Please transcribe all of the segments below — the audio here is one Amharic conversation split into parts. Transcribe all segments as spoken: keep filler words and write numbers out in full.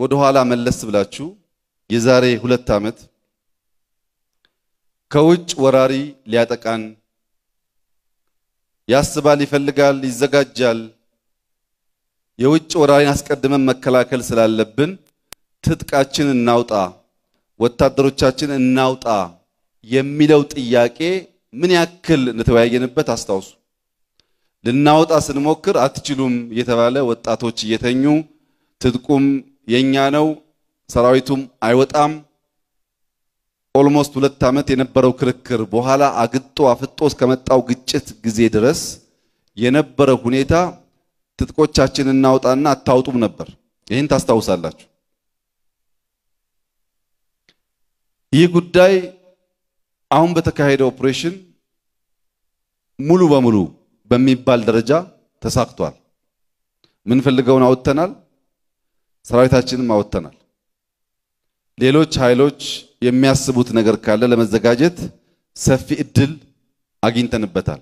ወደ ኋላ መለስ ብላችሁ የዛሬ ሁለት አመት ከውጭ ወራሪ ሊያጠቃን ያስባል ይፈልጋል ይዘጋጃል የውጭ ወራሪን አስቀድመን መከላከል ስላለብን ትጥቃችንን እናውጣ ወታደሮቻችንን እናውጣ የሚለው ጥያቄ ምን ያክል እንደተወያየንበት አስታውሱ ልናውጣ ስንሞክር አትችሉም የተባለ ወጣቶች እየተኙ ትጥቁም የኛ ነው ሰራዊቱም አይወጣም ኦልሞስት ሁለት አመት የነበረው ክርክር በኋላ አግጦ አፍጦ እስከመጣው ግጭት ጊዜ ድረስ የነበረው ሁኔታ ትጥቆቻችንን እናውጣና አታውጡም ነበር ይሄን ታስታውሳላችሁ ይህ ጉዳይ አሁን በተካሄደው ኦፕሬሽን ሙሉ በሙሉ በሚባል ደረጃ ተሳክቷል ምን ፈልገውን አውጥተናል ሰራዊታችንን አውጥተናል ሌሎች ኃይሎች የሚያስቡት ነገር ካለ ለመዘጋጀት ሰፊ እድል አግኝተንበታል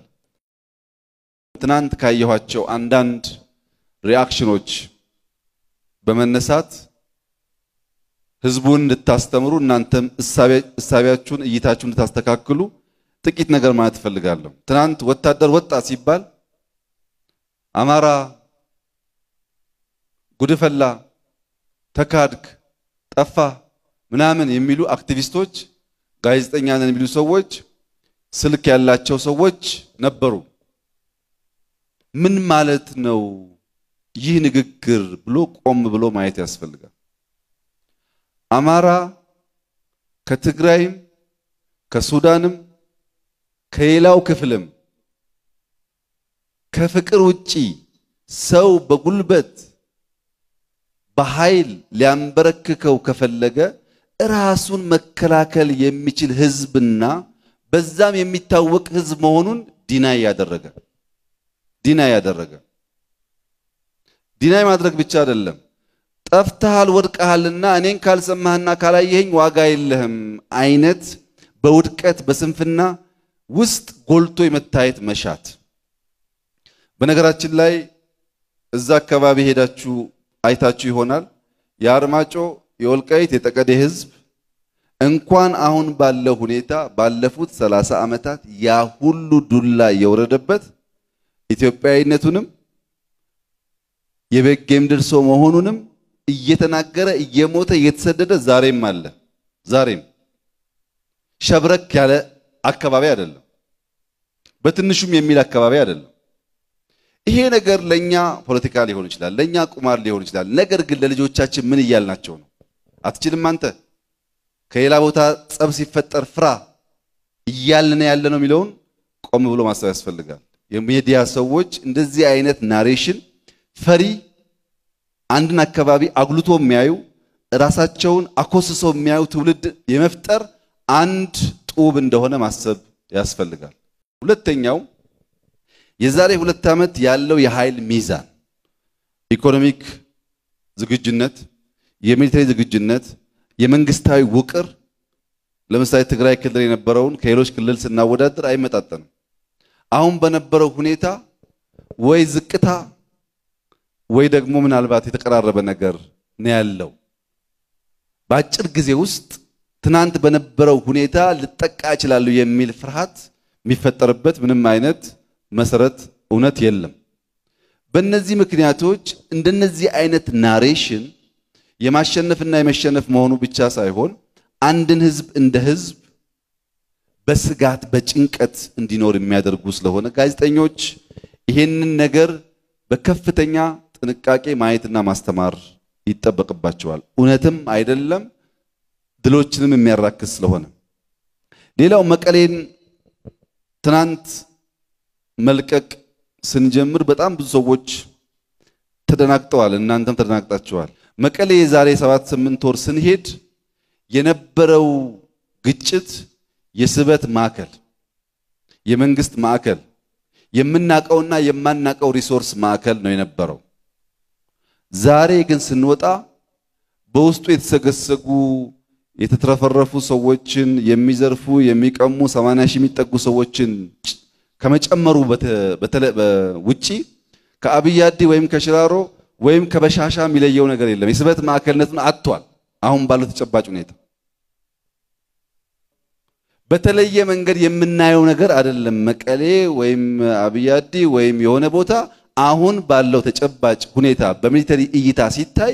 ትናንት ካየኋቸው አንዳንድ ሪአክሽኖች በመነሳት ህዝቡን እንድታስተምሩ እናንተም እሳቢያችሁን እይታችሁን እንድታስተካክሉ ጥቂት ነገር ማለት ፈልጋለሁ ትናንት ወታደር ወጣ ሲባል አማራ ጉድፈላ ተካድክ ጠፋ ምናምን የሚሉ አክቲቪስቶች ጋዜጠኛ ነን የሚሉ ሰዎች ስልክ ያላቸው ሰዎች ነበሩ ምን ማለት ነው ይህ ንግግር ብሎ ቆም ብሎ ማየት ያስፈልጋል አማራ ከትግራይም ከሱዳንም ከሌላው ክፍልም ከፍቅር ውጪ ሰው በጉልበት በኃይል ሊያንበረክከው ከፈለገ ራሱን መከላከል የሚችል ህዝብና በዛም የሚታወቅ ህዝብ መሆኑን ዲናይ ያደረገ ዲናይ ያደረገ ዲናይ ማድረግ ብቻ አይደለም ጠፍተሃል ወድቀሃልና እኔን ካልሰማህና ካላየኸኝ ዋጋ የለህም አይነት በውድቀት በስንፍና ውስጥ ጎልቶ የመታየት መሻት በነገራችን ላይ እዛ አካባቢ ሄዳችሁ አይታችሁ ይሆናል ያርማጮ የወልቃይት የጠቀደ ህዝብ እንኳን አሁን ባለው ሁኔታ ባለፉት ሰላሳ አመታት ያ ሁሉ ዱላ የወረደበት ኢትዮጵያዊነቱንም የበጌም ድርሶ መሆኑንም እየተናገረ እየሞተ እየተሰደደ ዛሬም አለ ዛሬም ሸብረክ ያለ አካባቢ አይደለም በትንሹም የሚል አካባቢ አይደለም ይሄ ነገር ለኛ ፖለቲካ ሊሆን ይችላል ለኛ ቁማር ሊሆን ይችላል ነገር ግን ለልጆቻችን ምን ይያልናቸው ነው አትችልም አንተ ከሌላ ቦታ ጸብ ሲፈጠር ፍራ ይያልነ ያለ ነው የሚለውን ቆም ብሎ ማሰብ ያስፈልጋል የሚዲያ ሰዎች እንደዚህ አይነት ናሬሽን ፈሪ አንድን አካባቢ አግሉቶ የሚያዩ ራሳቸውን አኮስሶ የሚያዩ ትውልድ የመፍጠር አንድ ጡብ እንደሆነ ማሰብ ያስፈልጋል ሁለተኛው የዛሬ ሁለት አመት ያለው የኃይል ሚዛን ኢኮኖሚክ ዝግጅነት የሚሊተሪ ዝግጅነት የመንግስታዊ ውቅር ለምሳሌ ትግራይ ክልል የነበረውን ከሌሎች ክልል ስናወዳደር አይመጣጠንም አሁን በነበረው ሁኔታ ወይ ዝቅታ ወይ ደግሞ ምናልባት የተቀራረበ ነገር ነው ያለው ባጭር ጊዜ ውስጥ ትናንት በነበረው ሁኔታ ልጠቃ ይችላል የሚል ፍርሃት የሚፈጠርበት ምንም አይነት መሰረት እውነት የለም በእነዚህ ምክንያቶች እንደነዚህ አይነት ናሬሽን የማሸነፍና የመሸነፍ መሆኑ ብቻ ሳይሆን አንድን ህዝብ እንደ ህዝብ በስጋት በጭንቀት እንዲኖር የሚያደርጉ ስለሆነ ጋዜጠኞች ይሄንን ነገር በከፍተኛ ጥንቃቄ ማየትና ማስተማር ይጠበቅባቸዋል እውነትም አይደለም ድሎችንም የሚያራክስ ስለሆነ ሌላው መቀሌን ትናንት መልቀቅ ስንጀምር በጣም ብዙ ሰዎች ተደናግጠዋል እናንተም ተደናግጣችኋል መቀሌ የዛሬ ሰባት ስምንት ወር ስንሄድ የነበረው ግጭት የስበት ማዕከል የመንግስት ማዕከል የምናቀውና የማናቀው ሪሶርስ ማዕከል ነው የነበረው ዛሬ ግን ስንወጣ በውስጡ የተሰገሰጉ የተተረፈረፉ ሰዎችን የሚዘርፉ የሚቀሙ ሰማንያ ሺህ የሚጠጉ ሰዎችን ከመጨመሩ በተለ ውጪ ከአብያዲ ወይም ከሽራሮ ወይም ከበሻሻ የሚለየው ነገር የለም የስበት ማከልነቱን አጥቷል አሁን ባለው ተጨባጭ ሁኔታ በተለየ መንገድ የምናየው ነገር አይደለም መቀሌ ወይም አብያዲ ወይም የሆነ ቦታ አሁን ባለው ተጨባጭ ሁኔታ በሚሊተሪ እይታ ሲታይ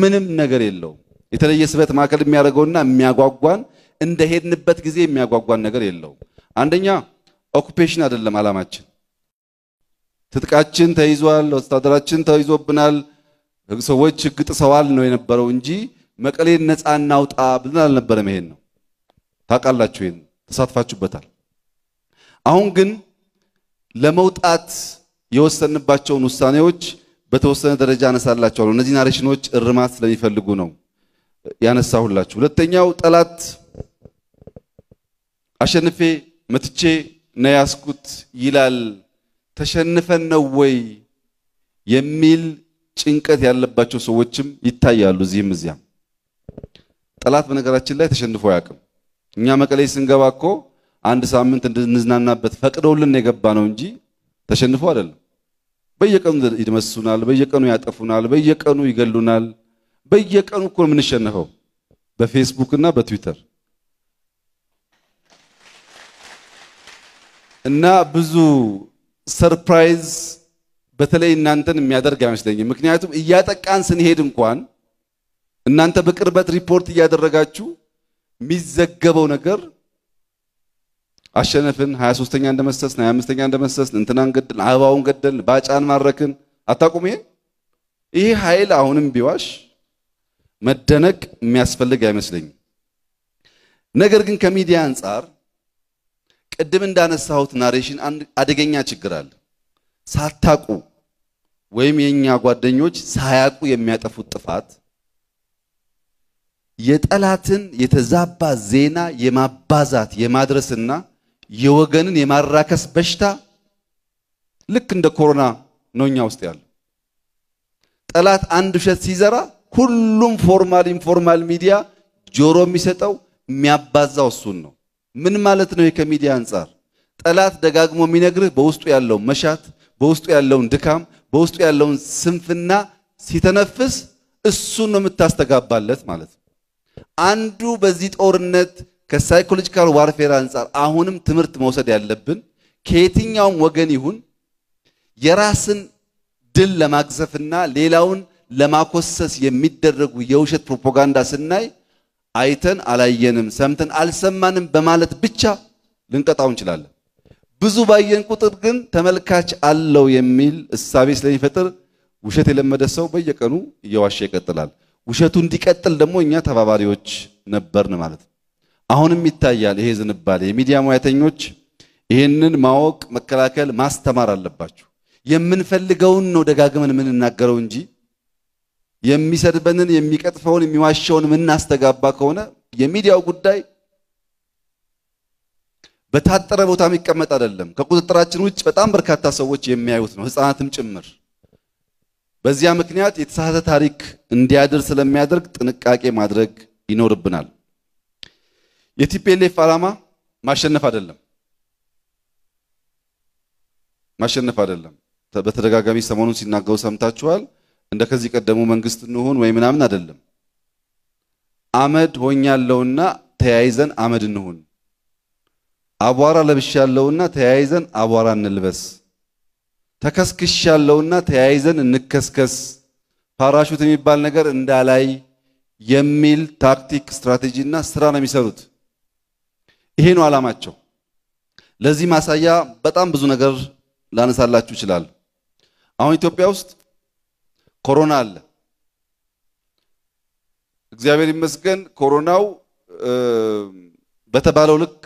ምንም ነገር የለውም የተለየ ስበት ማከል የሚያደርገውና የሚያጓጓን እንደሄድንበት ጊዜ የሚያጓጓን ነገር የለውም አንደኛ ኦኩፔሽን አይደለም አላማችን ትጥቃችን ተይዟል ወስተዳራችን ተይዞብናል ሰዎች ግጥሰዋል ነው የነበረው እንጂ መቀሌን ነፃ እናውጣ ብለን አልነበረም ይሄን ነው ታቃላችሁ ይሄን ተሳትፋችሁበታል አሁን ግን ለመውጣት የወሰንባቸውን ውሳኔዎች በተወሰነ ደረጃ አነሳላችኋለሁ እነዚህ ናሬሽኖች እርማት ስለሚፈልጉ ነው ያነሳሁላችሁ ሁለተኛው ጠላት አሸንፌ መትቼ ነያስኩት ይላል ተሸንፈን ነው ወይ የሚል ጭንቀት ያለባቸው ሰዎችም ይታያሉ እዚህም እዚያም ጠላት በነገራችን ላይ ተሸንፎ ያቀም እኛ መቀሌ ስንገባኮ አንድ ሳምንት እንድንዝናናበት ፈቅደውልን የገባ ነው እንጂ ተሸንፎ አይደለም በየቀኑ ይደመስሱናል በየቀኑ ያጠፉናል በየቀኑ ይገሉናል በየቀኑ እኮ ምን ሸነፈው በፌስቡክ እና በትዊተር እና ብዙ ሰርፕራይዝ በተለይ እናንተን የሚያደርግ አይመስለኝም ምክንያቱም እያጠቃን ስንሄድ እንኳን እናንተ በቅርበት ሪፖርት ያደረጋችሁ ሚዘገበው ነገር አሸነፈን ሃያ ሶስተኛ እንደመሰስን ሃያ አምስተኛ እንደመሰስን እንትናን ገደልን አባውን ገደልን ባጫን ማረክን አታቁም ይሄ ይሄ ኃይል አሁንም ቢዋሽ መደነቅ የሚያስፈልግ አይመስለኝም ነገር ግን ከሚዲያ አንፃር ቅድም እንዳነሳሁት ናሬሽን አደገኛ ችግር አለ ሳታቁ ወይም የኛ ጓደኞች ሳያቁ የሚያጠፉት ጥፋት የጠላትን የተዛባ ዜና የማባዛት የማድረስና የወገንን የማራከስ በሽታ ልክ እንደ ኮሮና ነውኛ ውስጥ ያለው ጠላት አንድ ውሸት ሲዘራ ሁሉም ፎርማል ኢንፎርማል ሚዲያ ጆሮ የሚሰጠው የሚያባዛው እሱን ነው ምን ማለት ነው ከሚዲያ አንፃር ጠላት ደጋግሞ የሚነግርህ በውስጡ ያለው መሻት በውስጡ ያለው ድካም በውስጡ ያለው ስንፍና ሲተነፍስ እሱን ነው የምታስተጋባለት ማለት ነው አንዱ በዚህ ጦርነት ከሳይኮሎጂካል ዋርፌር አንፃር አሁንም ትምህርት መውሰድ ያለብን ከየትኛው ወገን ይሁን የራስን ድል ለማግዘፍና ሌላውን ለማኮሰስ የሚደረጉ የውሸት ፕሮፓጋንዳ ስናይ አይተን አላየንም ሰምተን አልሰማንም በማለት ብቻ ልንቀጣው እንችላለን ብዙ ባየን ቁጥር ግን ተመልካች አለው የሚል እሳቤ ስለሚፈጥር ውሸት የለመደ ሰው በየቀኑ እየዋሸ ይቀጥላል ውሸቱ እንዲቀጥል ደግሞ እኛ ተባባሪዎች ነበርን ማለት ነው አሁንም ይታያል ይሄ ዝንባሌ የሚዲያ ሙያተኞች ይሄንን ማወቅ መከላከል ማስተማር አለባችሁ የምንፈልገውን ነው ደጋግመን ምንናገረው እንጂ የሚሰድበንን የሚቀጥፈውን የሚዋሸውን ምን አስተጋባ ከሆነ የሚዲያው ጉዳይ በታጠረ ቦታ የሚቀመጥ አይደለም ከቁጥጥራችን ውጭ በጣም በርካታ ሰዎች የሚያዩት ነው ህፃናትም ጭምር በዚያ ምክንያት የተሳሳተ ታሪክ እንዲያድር ስለሚያደርግ ጥንቃቄ ማድረግ ይኖርብናል የቲፒኤልኤፍ ዓላማ ማሸነፍ አይደለም ማሸነፍ አይደለም በተደጋጋሚ ሰሞኑን ሲናገሩ ሰምታችኋል እንደከዚህ ቀደሙ መንግስት እንሆን ወይ ምናምን አይደለም አመድ ሆኛለውና ተያይዘን አመድ እንሆን አቧራ ለብሻለውና ተያይዘን አቧራ እንልበስ ተከስክሻለውና ተያይዘን እንከስከስ ፓራሹት የሚባል ነገር እንዳላይ የሚል ታክቲክ ስትራቴጂና ስራ ነው የሚሰሩት ይሄ ነው አላማቸው ለዚህ ማሳያ በጣም ብዙ ነገር ላነሳላችሁ ይችላል አሁን ኢትዮጵያ ውስጥ ኮሮና አለ እግዚአብሔር ይመስገን ኮሮናው በተባለው ልክ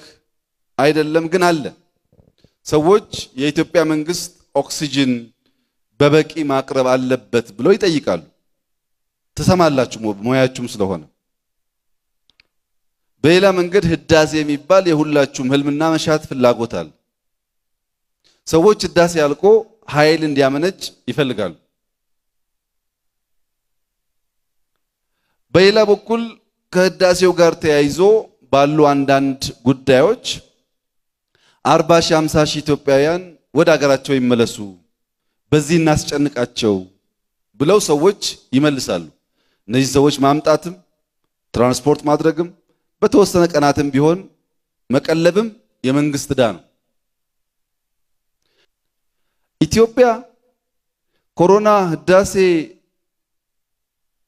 አይደለም ግን አለ ሰዎች የኢትዮጵያ መንግስት ኦክሲጅን በበቂ ማቅረብ አለበት ብሎ ይጠይቃሉ ተሰማላችሁ ሞያችሁም ስለሆነ በሌላ መንገድ ህዳሴ የሚባል የሁላችሁም ህልምና መሻት ፍላጎታል ሰዎች ህዳሴ ያልቆ ኃይል እንዲያመነጭ ይፈልጋሉ በሌላ በኩል ከህዳሴው ጋር ተያይዞ ባሉ አንዳንድ ጉዳዮች አርባ ሺህ ሃምሳ ሺህ ኢትዮጵያውያን ወደ ሀገራቸው ይመለሱ በዚህ እናስጨንቃቸው ብለው ሰዎች ይመልሳሉ። እነዚህ ሰዎች ማምጣትም ትራንስፖርት ማድረግም በተወሰነ ቀናትም ቢሆን መቀለብም የመንግስት ዕዳ ነው። ኢትዮጵያ ኮሮና ህዳሴ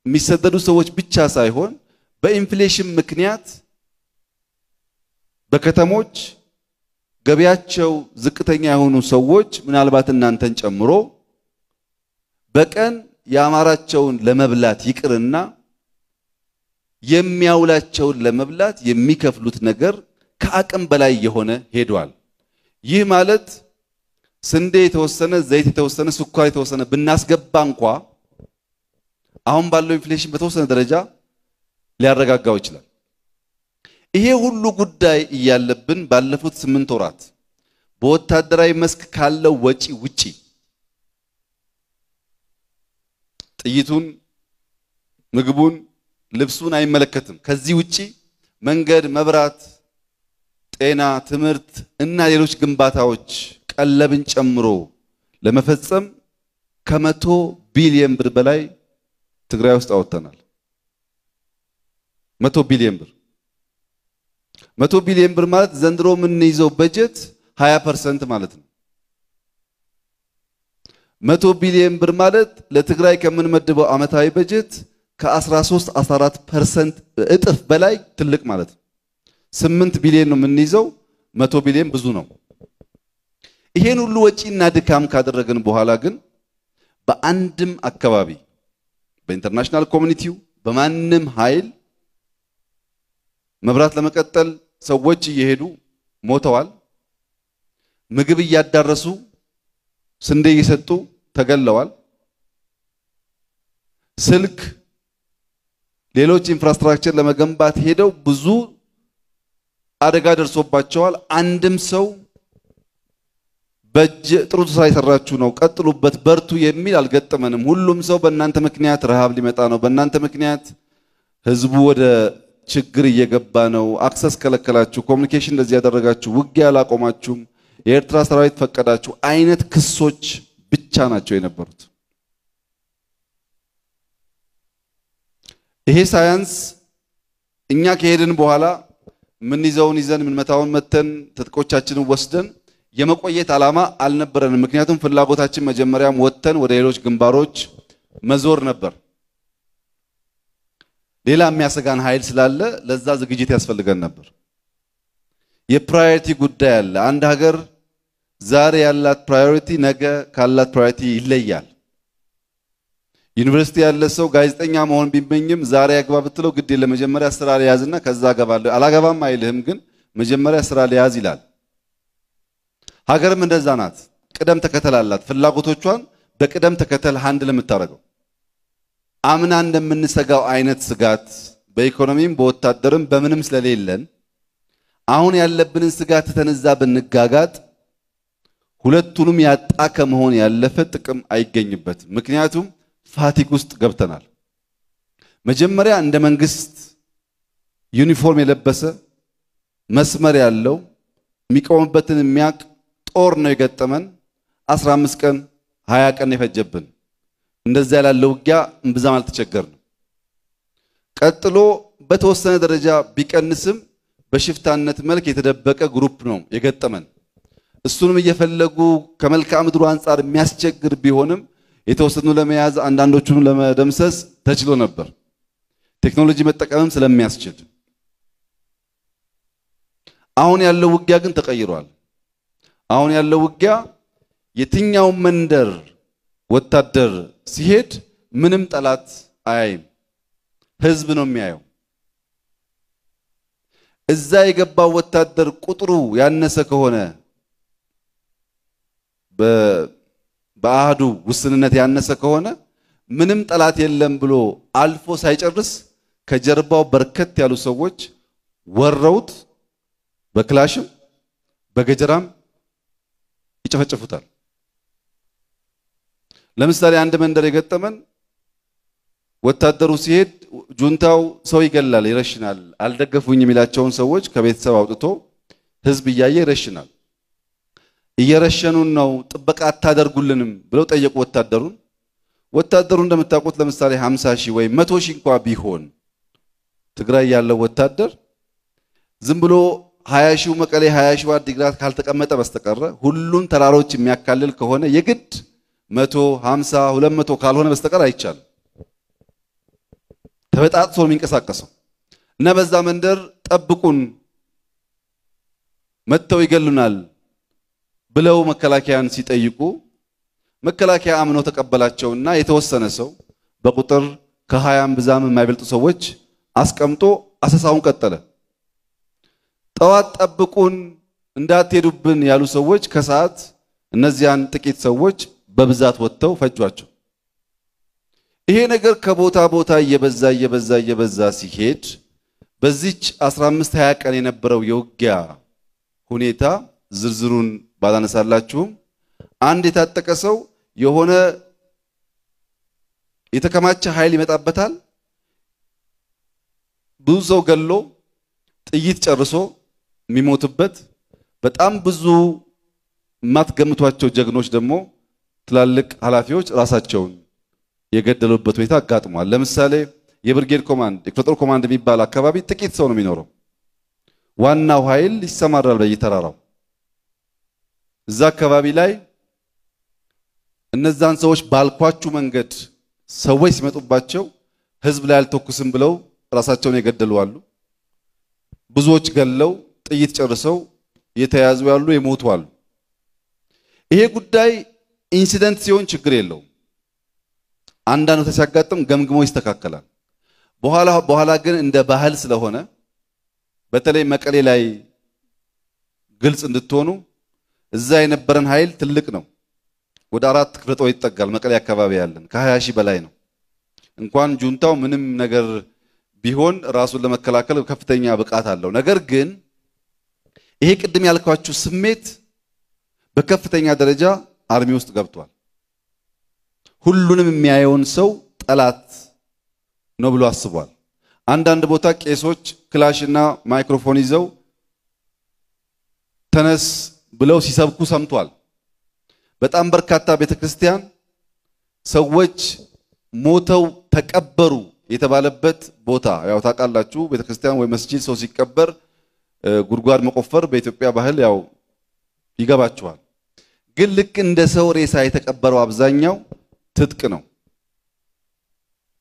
የሚሰደዱ ሰዎች ብቻ ሳይሆን በኢንፍሌሽን ምክንያት በከተሞች ገበያቸው ዝቅተኛ የሆኑ ሰዎች ምናልባት እናንተን ጨምሮ በቀን ያማራቸውን ለመብላት ይቅርና የሚያውላቸውን ለመብላት የሚከፍሉት ነገር ከአቅም በላይ የሆነ ሄዷል። ይህ ማለት ስንዴ የተወሰነ ዘይት የተወሰነ ስኳር የተወሰነ ብናስገባ እንኳ አሁን ባለው ኢንፍሌሽን በተወሰነ ደረጃ ሊያረጋጋው ይችላል። ይሄ ሁሉ ጉዳይ እያለብን ባለፉት ስምንት ወራት በወታደራዊ መስክ ካለው ወጪ ውጪ ጥይቱን፣ ምግቡን፣ ልብሱን አይመለከትም። ከዚህ ውጪ መንገድ፣ መብራት፣ ጤና፣ ትምህርት እና ሌሎች ግንባታዎች ቀለብን ጨምሮ ለመፈጸም ከመቶ ቢሊዮን ብር በላይ ትግራይ ውስጥ አወጣናል። መቶ ቢሊዮን ብር መቶ ቢሊዮን ብር ማለት ዘንድሮ የምንይዘው በጀት ሃያ ፐርሰንት ማለት ነው። መቶ ቢሊዮን ብር ማለት ለትግራይ ከምንመድበው ዓመታዊ በጀት ከ13-14% እጥፍ በላይ ትልቅ ማለት ነው። ስምንት ቢሊዮን ነው የምንይዘው። መቶ ቢሊዮን ብዙ ነው። ይሄን ሁሉ ወጪና ድካም ካደረግን በኋላ ግን በአንድም አካባቢ በኢንተርናሽናል ኮሚኒቲው በማንም ኃይል መብራት ለመቀጠል ሰዎች እየሄዱ ሞተዋል። ምግብ እያዳረሱ ስንዴ እየሰጡ ተገለዋል። ስልክ፣ ሌሎች ኢንፍራስትራክቸር ለመገንባት ሄደው ብዙ አደጋ ደርሶባቸዋል። አንድም ሰው በእጅ ጥሩ ሳይሰራችሁ ነው ቀጥሉበት በርቱ የሚል አልገጠመንም። ሁሉም ሰው በእናንተ ምክንያት ረሃብ ሊመጣ ነው፣ በእናንተ ምክንያት ህዝቡ ወደ ችግር እየገባ ነው፣ አክሰስ ከለከላችሁ፣ ኮሙኒኬሽን እንደዚህ ያደረጋችሁ፣ ውጊያ አላቆማችሁም፣ የኤርትራ ሰራዊት ፈቀዳችሁ አይነት ክሶች ብቻ ናቸው የነበሩት። ይሄ ሳይንስ እኛ ከሄድን በኋላ ምን ይዘውን ይዘን ምን መታውን መተን ትጥቆቻችንን ወስደን የመቆየት ዓላማ አልነበረንም። ምክንያቱም ፍላጎታችን መጀመሪያም ወጥተን ወደ ሌሎች ግንባሮች መዞር ነበር። ሌላ የሚያሰጋን ኃይል ስላለ ለዛ ዝግጅት ያስፈልገን ነበር። የፕራዮሪቲ ጉዳይ አለ። አንድ ሀገር ዛሬ ያላት ፕራዮሪቲ ነገ ካላት ፕራዮሪቲ ይለያል። ዩኒቨርሲቲ ያለ ሰው ጋዜጠኛ መሆን ቢመኝም ዛሬ ያግባ ብትለው ግድ የለም፣ መጀመሪያ ስራ ሊያዝና ከዛ አገባለሁ አላገባም አይልህም፣ ግን መጀመሪያ ስራ ሊያዝ ይላል። ሀገርም እንደዛ ናት። ቅደም ተከተል አላት። ፍላጎቶቿን በቅደም ተከተል አንድ ለምታረገው አምና እንደምንሰጋው አይነት ስጋት በኢኮኖሚም በወታደርም በምንም ስለሌለን አሁን ያለብንን ስጋት ተነዛ ብንጋጋጥ ሁለቱንም ያጣ ከመሆን ያለፈ ጥቅም አይገኝበትም። ምክንያቱም ፋቲግ ውስጥ ገብተናል። መጀመሪያ እንደ መንግስት ዩኒፎርም የለበሰ መስመር ያለው የሚቆምበትን የሚያቅ ጦር ነው የገጠመን። አስራ አምስት ቀን ሃያ ቀን የፈጀብን እንደዛ ያለው ውጊያ እንብዛም አልተቸገርንም። ቀጥሎ በተወሰነ ደረጃ ቢቀንስም በሽፍታነት መልክ የተደበቀ ግሩፕ ነው የገጠመን። እሱንም እየፈለጉ ከመልክዓ ምድሩ አንፃር የሚያስቸግር ቢሆንም የተወሰኑ ለመያዝ አንዳንዶቹን ለመደምሰስ ተችሎ ነበር። ቴክኖሎጂ መጠቀምም ስለሚያስችል አሁን ያለው ውጊያ ግን ተቀይሯል። አሁን ያለው ውጊያ የትኛው መንደር ወታደር ሲሄድ ምንም ጠላት አያይም፣ ህዝብ ነው የሚያየው። እዛ የገባው ወታደር ቁጥሩ ያነሰ ከሆነ በ በአህዱ ውስንነት ያነሰ ከሆነ ምንም ጠላት የለም ብሎ አልፎ ሳይጨርስ ከጀርባው በርከት ያሉ ሰዎች ወረውት በክላሽም በገጀራም ይጨፈጨፉታል። ለምሳሌ አንድ መንደር የገጠመን ወታደሩ ሲሄድ ጁንታው ሰው ይገላል፣ ይረሽናል። አልደገፉኝም የሚላቸውን ሰዎች ከቤተሰብ አውጥቶ ህዝብ እያየ ይረሽናል። እየረሸኑን ነው ጥበቃ አታደርጉልንም ብለው ጠየቁ ወታደሩን። ወታደሩ እንደምታውቁት ለምሳሌ ሃምሳ ሺህ ወይ መቶ ሺህ እንኳን ቢሆን ትግራይ ያለው ወታደር ዝም ብሎ ሃያ ሺህ መቀሌ ሃያ ሺህ አዲግራት ካልተቀመጠ በስተቀር ሁሉን ተራሮች የሚያካልል ከሆነ የግድ መቶ ሃምሳ ሁለት መቶ ካልሆነ በስተቀር አይቻል ተበጣጥሶ የሚንቀሳቀሰው እና በዛ መንደር ጠብቁን መተው ይገሉናል ብለው መከላከያን ሲጠይቁ መከላከያ አምኖ ተቀበላቸውና የተወሰነ ሰው በቁጥር ከሃያም ብዛም የማይበልጡ ሰዎች አስቀምጦ አሰሳውን ቀጠለ። ጣዋት ጠብቁን እንዳትሄዱብን ያሉ ሰዎች ከሰዓት እነዚያን ጥቂት ሰዎች በብዛት ወጥተው ፈጇቸው። ይሄ ነገር ከቦታ ቦታ እየበዛ እየበዛ እየበዛ ሲሄድ በዚች አስራ አምስት ሃያ ቀን የነበረው የውጊያ ሁኔታ ዝርዝሩን ባላነሳላችሁም አንድ የታጠቀ ሰው የሆነ የተከማቸ ኃይል ይመጣበታል ብዙ ሰው ገሎ ጥይት ጨርሶ የሚሞትበት በጣም ብዙ ማትገምቷቸው ጀግኖች ደግሞ ትላልቅ ኃላፊዎች ራሳቸውን የገደሉበት ሁኔታ አጋጥሟል። ለምሳሌ የብርጌድ ኮማንድ የክፍለጦር ኮማንድ የሚባል አካባቢ ጥቂት ሰው ነው የሚኖረው ዋናው ኃይል ይሰማራል በየተራራው እዛ አካባቢ ላይ እነዛን ሰዎች ባልኳቸው መንገድ ሰዎች ሲመጡባቸው ህዝብ ላይ አልተኩስም ብለው ራሳቸውን የገደሉዋሉ ብዙዎች ገለው ጥይት ጨርሰው የተያዙ ያሉ የሞቱዋሉ። ይሄ ጉዳይ ኢንሲደንት ሲሆን ችግር የለውም አንዳንዱ ተሳጋጥም ገምግሞ ይስተካከላል። በኋላ በኋላ ግን እንደ ባህል ስለሆነ በተለይ መቀሌ ላይ ግልጽ እንድትሆኑ እዛ የነበረን ኃይል ትልቅ ነው ወደ አራት ክፍለ ጦር ይጠጋል መቀሌ አካባቢ ያለን ከ ሃያ ሺህ በላይ ነው እንኳን ጁንታው ምንም ነገር ቢሆን ራሱን ለመከላከል ከፍተኛ ብቃት አለው። ነገር ግን ይሄ ቅድም ያልኳችሁ ስሜት በከፍተኛ ደረጃ አርሚ ውስጥ ገብቷል ሁሉንም የሚያየውን ሰው ጠላት ነው ብሎ አስቧል። አንዳንድ ቦታ ቄሶች ክላሽና ማይክሮፎን ይዘው ተነስ ብለው ሲሰብኩ ሰምቷል። በጣም በርካታ ቤተክርስቲያን ሰዎች ሞተው ተቀበሩ የተባለበት ቦታ ያው ታቃላችሁ ቤተክርስቲያን ወይ መስጊድ ሰው ሲቀበር ጉድጓድ መቆፈር በኢትዮጵያ ባህል ያው ይገባችኋል ግን ልክ እንደ ሰው ሬሳ የተቀበረው አብዛኛው ትጥቅ ነው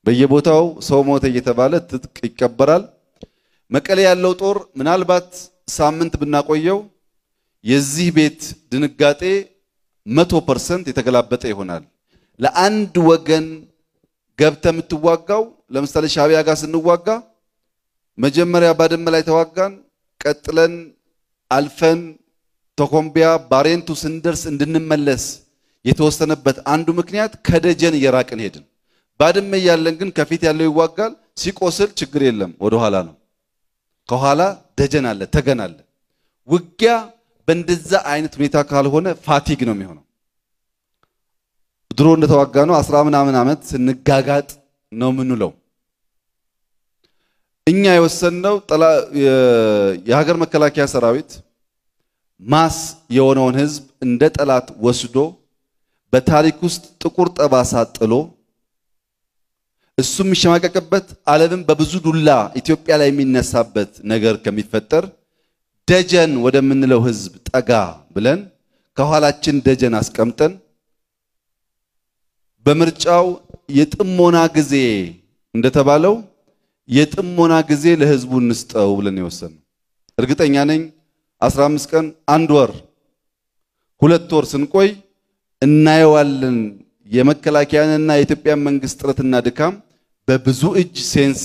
በየቦታው ሰው ሞተ እየተባለ ትጥቅ ይቀበራል። መቀሌ ያለው ጦር ምናልባት ሳምንት ብናቆየው የዚህ ቤት ድንጋጤ መቶ ፐርሰንት የተገላበጠ ይሆናል። ለአንድ ወገን ገብተም ትዋጋው ለምሳሌ ሻቢያ ጋር ስንዋጋ መጀመሪያ ባድመ ላይ ተዋጋን ቀጥለን አልፈን ተኮምቢያ ባሬንቱ ስንደርስ እንድንመለስ የተወሰነበት አንዱ ምክንያት ከደጀን የራቅን ሄድን ባድመ ያለን ግን ከፊት ያለው ይዋጋል ሲቆስል ችግር የለም ወደ ኋላ ነው ከኋላ ደጀን አለ ተገናለ ውጊያ በእንደዛ አይነት ሁኔታ ካልሆነ ፋቲግ ነው የሚሆነው። ድሮ እንደተዋጋ ነው አስራ ምናምን አመት ስንጋጋጥ ነው ምንለው እኛ የወሰነው የሀገር መከላከያ ሰራዊት ማስ የሆነውን ህዝብ እንደ ጠላት ወስዶ በታሪክ ውስጥ ጥቁር ጠባሳ ጥሎ እሱም ይሸማቀቀበት ዓለምን በብዙ ዱላ ኢትዮጵያ ላይ የሚነሳበት ነገር ከሚፈጠር ደጀን ወደምንለው ህዝብ ጠጋ ብለን ከኋላችን ደጀን አስቀምጠን በምርጫው የጥሞና ጊዜ እንደተባለው የጥሞና ጊዜ ለህዝቡ እንስጠው ብለን ይወሰን። እርግጠኛ ነኝ አስራ አምስት ቀን አንድ ወር ሁለት ወር ስንቆይ እናየዋለን የመከላከያንና የኢትዮጵያ መንግስት ጥረትና ድካም በብዙ እጅ ሴንስ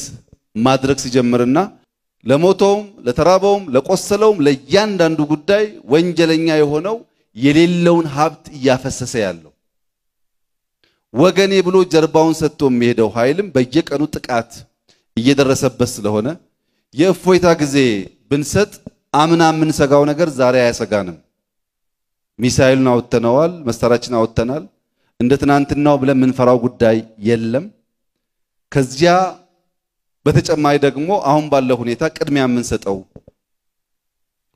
ማድረግ ሲጀምርና ለሞተውም ለተራበውም ለቆሰለውም ለእያንዳንዱ ጉዳይ ወንጀለኛ የሆነው የሌለውን ሀብት እያፈሰሰ ያለው ወገኔ ብሎ ጀርባውን ሰጥቶ የሚሄደው ኃይልም በየቀኑ ጥቃት እየደረሰበት ስለሆነ የእፎይታ ጊዜ ብንሰጥ አምና የምንሰጋው ነገር ዛሬ አያሰጋንም። ሚሳኤሉን አውጥተናል መሳሪያችን አውጥተናል እንደ ትናንትናው ብለን የምንፈራው ጉዳይ የለም። ከዚያ በተጨማሪ ደግሞ አሁን ባለው ሁኔታ ቅድሚያ የምንሰጠው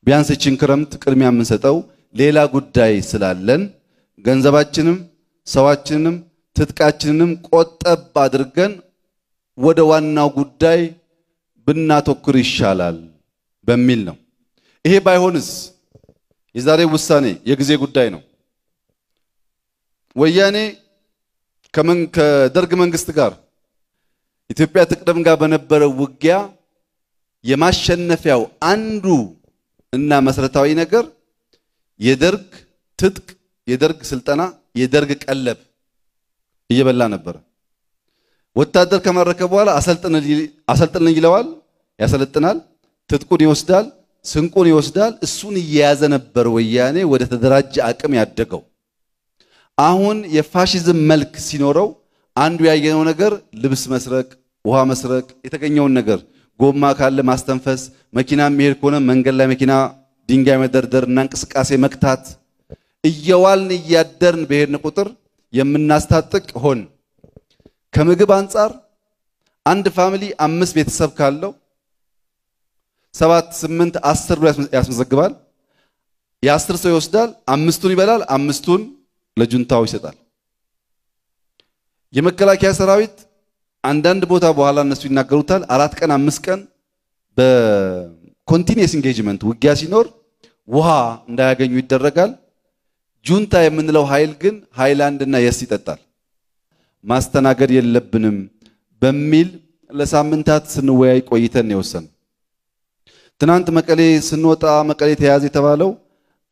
ቢያንስ እቺን ክረምት ቅድሚያ የምንሰጠው ሌላ ጉዳይ ስላለን ገንዘባችንም ሰዋችንም ትጥቃችንንም ቆጠብ አድርገን ወደ ዋናው ጉዳይ ብናተኩር ይሻላል በሚል ነው። ይሄ ባይሆንስ የዛሬው ውሳኔ የጊዜ ጉዳይ ነው። ወያኔ ከመን ከደርግ መንግስት ጋር ኢትዮጵያ ተቀደም ጋር በነበረው ውጊያ የማሸነፊያው አንዱ እና መሰረታዊ ነገር የደርግ ትጥቅ የደርግ ስልጣና የደርግ ቀለብ እየበላ ነበር። ወታደር ከመረከ በኋላ አሰልጥነ አሰልጥነ ይለዋል፣ ያሰልጥናል፣ ትጥቁን ይወስዳል፣ ስንቁን ይወስዳል። እሱን እየያዘ ነበር ወያኔ ወደ ተደራጀ አቅም ያደገው። አሁን የፋሺዝም መልክ ሲኖረው አንዱ ያየነው ነገር ልብስ መስረቅ፣ ውሃ መስረቅ፣ የተገኘውን ነገር ጎማ ካለ ማስተንፈስ፣ መኪና ምሄድ ከሆነ መንገድ ላይ መኪና ድንጋይ መደርደርና እንቅስቃሴ መክታት። እየዋልን እያደርን በሄድን ቁጥር የምናስታጥቅ ሆን። ከምግብ አንፃር አንድ ፋሚሊ አምስት ቤተሰብ ካለው ሰባት ስምንት አስር ብር ያስመዘግባል። የአስር ሰው ይወስዳል፣ አምስቱን ይበላል፣ አምስቱን ለጁንታው ይሰጣል። የመከላከያ ሰራዊት አንዳንድ ቦታ በኋላ እነሱ ይናገሩታል አራት ቀን አምስት ቀን በኮንቲኒየስ ኢንጌጅመንት ውጊያ ሲኖር ውሃ እንዳያገኙ ይደረጋል። ጁንታ የምንለው ኃይል ግን ሃይላንድ እና የስ ይጠጣል። ማስተናገድ የለብንም በሚል ለሳምንታት ስንወያይ ቆይተን የወሰን ትናንት መቀሌ ስንወጣ መቀሌ ተያዝ የተባለው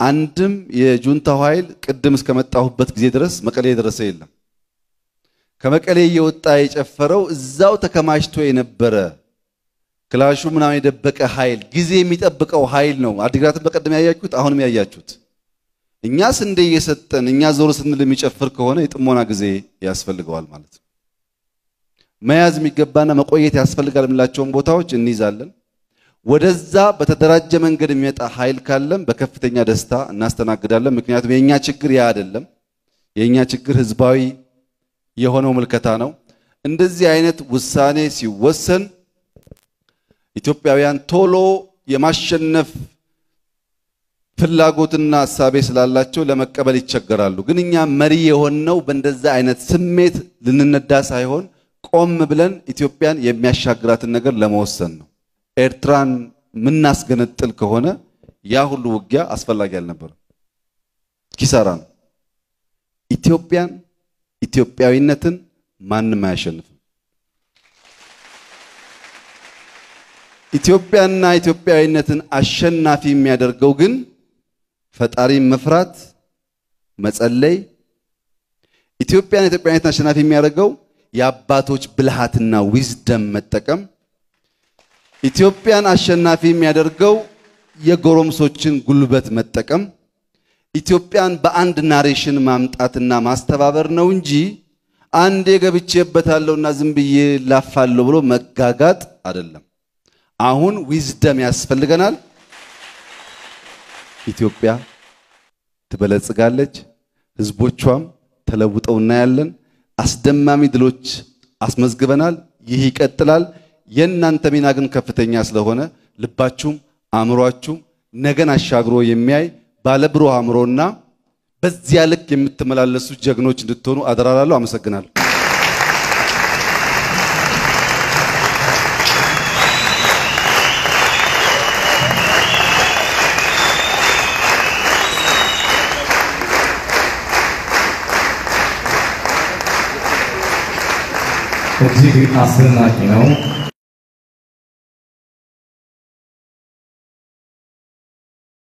አንድም የጁንታው ኃይል ቅድም እስከመጣሁበት ጊዜ ድረስ መቀሌ ድረስ የለም። ከመቀሌ የወጣ የጨፈረው እዛው ተከማችቶ የነበረ ክላሹ ምናምን የደበቀ ኃይል ጊዜ የሚጠብቀው ኃይል ነው። አዲግራትን በቀደም ያያችሁት አሁንም ያያችሁት። እኛ ስንዴ እየሰጠን እኛ ዞር ስንል የሚጨፍር ከሆነ የጥሞና ጊዜ ያስፈልገዋል ማለት ነው። መያዝ የሚገባና መቆየት ያስፈልጋል የሚላቸውን ቦታዎች እንይዛለን። ወደዛ በተደራጀ መንገድ የሚመጣ ኃይል ካለም በከፍተኛ ደስታ እናስተናግዳለን። ምክንያቱም የኛ ችግር ያ አይደለም። የኛ ችግር ህዝባዊ የሆነው ምልከታ ነው። እንደዚህ አይነት ውሳኔ ሲወሰን ኢትዮጵያውያን ቶሎ የማሸነፍ ፍላጎትና ሐሳብ ስላላቸው ለመቀበል ይቸገራሉ። ግን እኛ መሪ የሆነው በእንደዛ አይነት ስሜት ልንነዳ ሳይሆን ቆም ብለን ኢትዮጵያን የሚያሻግራትን ነገር ለመወሰን ነው። ኤርትራን ምናስገነጥል ከሆነ ያ ሁሉ ውጊያ አስፈላጊ አልነበረም፣ ኪሳራ ነው። ኢትዮጵያን ኢትዮጵያዊነትን ማንም አያሸንፍም። ኢትዮጵያና ኢትዮጵያዊነትን አሸናፊ የሚያደርገው ግን ፈጣሪን መፍራት፣ መጸለይ። ኢትዮጵያን ኢትዮጵያዊነትን አሸናፊ የሚያደርገው የአባቶች ብልሃትና ዊዝደም መጠቀም። ኢትዮጵያን አሸናፊ የሚያደርገው የጎረምሶችን ጉልበት መጠቀም። ኢትዮጵያን በአንድ ናሬሽን ማምጣትና ማስተባበር ነው እንጂ አንዴ ገብቼበታለሁና ዝም ብዬ ላፋለሁ ብሎ መጋጋጥ አይደለም። አሁን ዊዝደም ያስፈልገናል። ኢትዮጵያ ትበለጽጋለች፣ ህዝቦቿም ተለውጠውና ያለን አስደማሚ ድሎች አስመዝግበናል። ይህ ይቀጥላል። የእናንተ ሚና ግን ከፍተኛ ስለሆነ ልባችሁም አእምሮአችሁም ነገን አሻግሮ የሚያይ ባለብሩ አእምሮና በዚያ ልክ የምትመላለሱ ጀግኖች እንድትሆኑ አደራላለሁ። አመሰግናለሁ። እዚህ አስደናቂ ነው።